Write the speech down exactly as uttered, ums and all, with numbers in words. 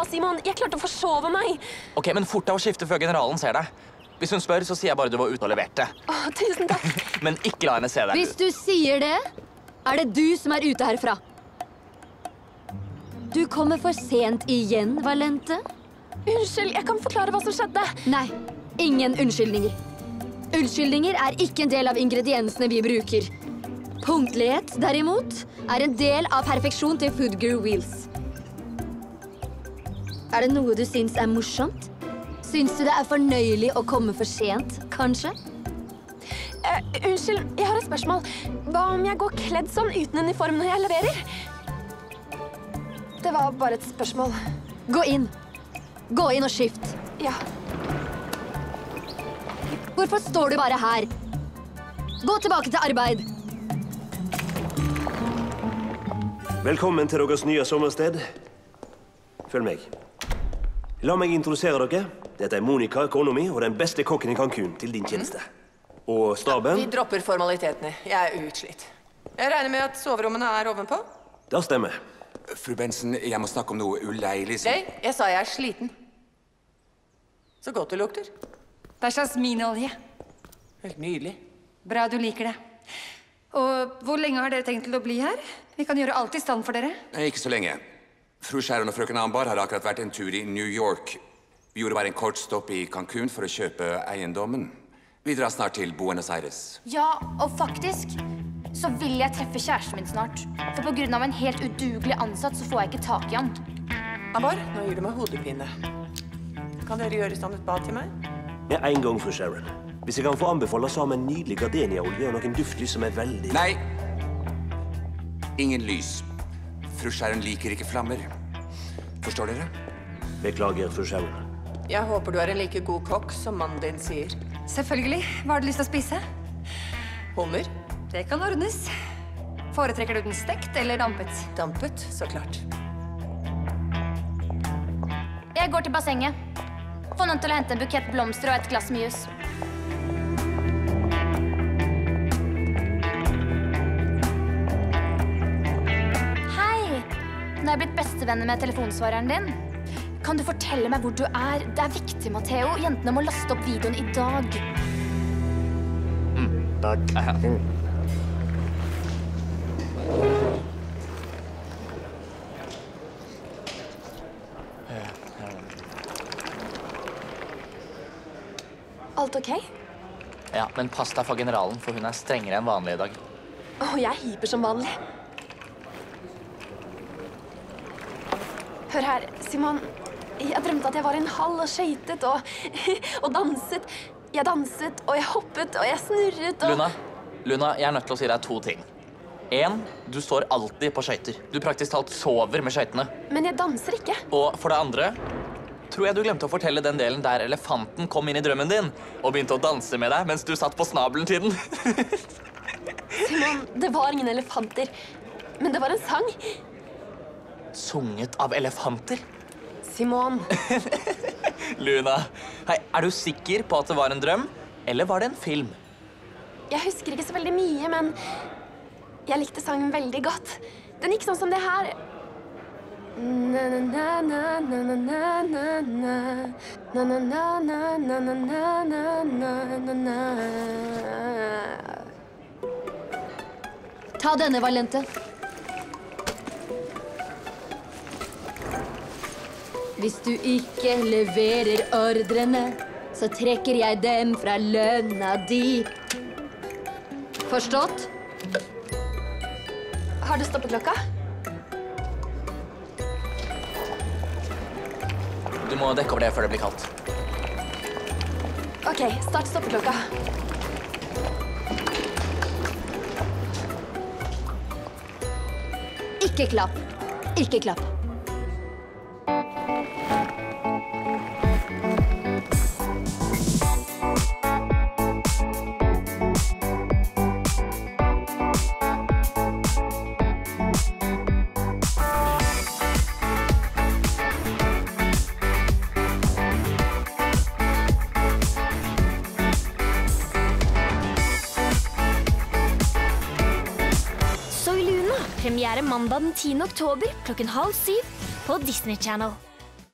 Ja, Simon, jeg klarte å forsove meg. Ok, men fort deg å skifte før generalen ser deg. Hvis hun spør, så sier jeg bare du var ute og leverte. Åh, tusen takk. Men ikke la henne se deg. Hvis du sier det, er det du som er ute herfra. Du kommer for sent igjen, Valente. Unnskyld, jeg kan forklare hva som skjedde. Nei, ingen unnskyldninger. Unnskyldninger er ikke en del av ingrediensene vi bruker. Punktlighet, derimot, er en del av perfeksjon til Foodgrew Wheels. Er det noe du syns er morsomt? Syns du det er fornøyelig å komme for sent, kanskje? Uh, unnskyld, jeg har et spørsmål. Hva om jeg går kledd sånn uten uniform når jeg leverer? Det var bare et spørsmål. Gå inn. Gå inn og skift. Ja. Hvorfor står du bare her? Gå tilbake til arbeid. Velkommen til Rogas nye sommersted. Følg meg. La meg introdusere dere. Dette er Monica, kona mi, og den beste kokken i Cancun til din tjeneste. Og staben... Vi dropper formalitetene. Jeg er utslitt. Jeg regner med at soverommene er ovenpå. Det stemmer. Fru Benson, jeg må snakke om noe uleilig. Nei, jeg sa jeg er sliten. Så godt det lukter. Det er jasminolje. Helt nydelig. Bra, du liker det. Og hvor lenge har dere tenkt til å bli her? Vi kan gjøre alt i stand for dere. Nei, ikke så lenge. Fru Sharon og frøken Ambar har akkurat vært en tur i New York. Vi gjorde bare en kort stopp i Cancun for å kjøpe eiendommen. Vi drar snart til Buenos Aires. Ja, og faktisk så vil jeg treffe kjæresten min snart. For på grunn av en helt udugelig ansatt så får jeg ikke tak i han. Ambar, nå gir du meg hodepine. Kan dere gjøre sånn et bad til meg? Ja, en gang, fru Sharon. Hvis jeg kan få anbefale, så har vi en nydelig gardeniaolje og noen duftlys som er veldig... Nei! Ingen lys. Fru Sharon liker ikke flammer. Forstår dere? Beklager, fru Sharon. Jeg håper du er en like god kokk som mannen din sier. Selvfølgelig. Hva har du lyst til å spise? Hummer. Det kan ordnes. Foretrekker du den stekt eller dampet? Dampet, så klart. Jeg går til bassenget. Få noen til å hente en bukett blomster og et glass med jus. Nå har jeg blitt bestevenner med telefonsvareren din. Kan du fortelle meg hvor du er? Det er viktig, Matteo. Jentene må laste opp videoen i dag. Mm, takk. Alt ok? Ja, men pass deg for generalen, for hun er strengere enn vanlig i dag. Åh, jeg er hyper som vanlig. Hør her, Simon. Jeg drømte at jeg var i en hall og skøytet og, og danset. Jeg danset, og jeg hoppet, og jeg snurret, og... Luna, Luna, jeg er nødt til å si deg to ting. En, du står alltid på skøyter. Du praktisk talt sover med skøytene. Men jeg danser ikke. Og for det andre, tror jeg du glemte å fortelle den delen der elefanten kom inn i drømmen din og begynte å danse med deg mens du satt på snabelen til den. Simon, det var ingen elefanter, men det var en sang. Sunget av elefanter? Simon! Luna, hei, er du sikker på at det var en drøm? Eller var det en film? Jeg husker ikke så veldig mye, men jeg likte sangen veldig godt. Den gikk sånn som det her. Ta denne, Valente. Hvis du ikke leverer ordrene, så trekker jeg dem fra lønna di. Forstått? Har du stoppet klokka? Du må dekke over det før det blir kaldt. Ok, start stoppeklokka. Ikke klapp. Ikke klapp. Premiere mandag den tiende oktober klokken halv syv på Disney Channel.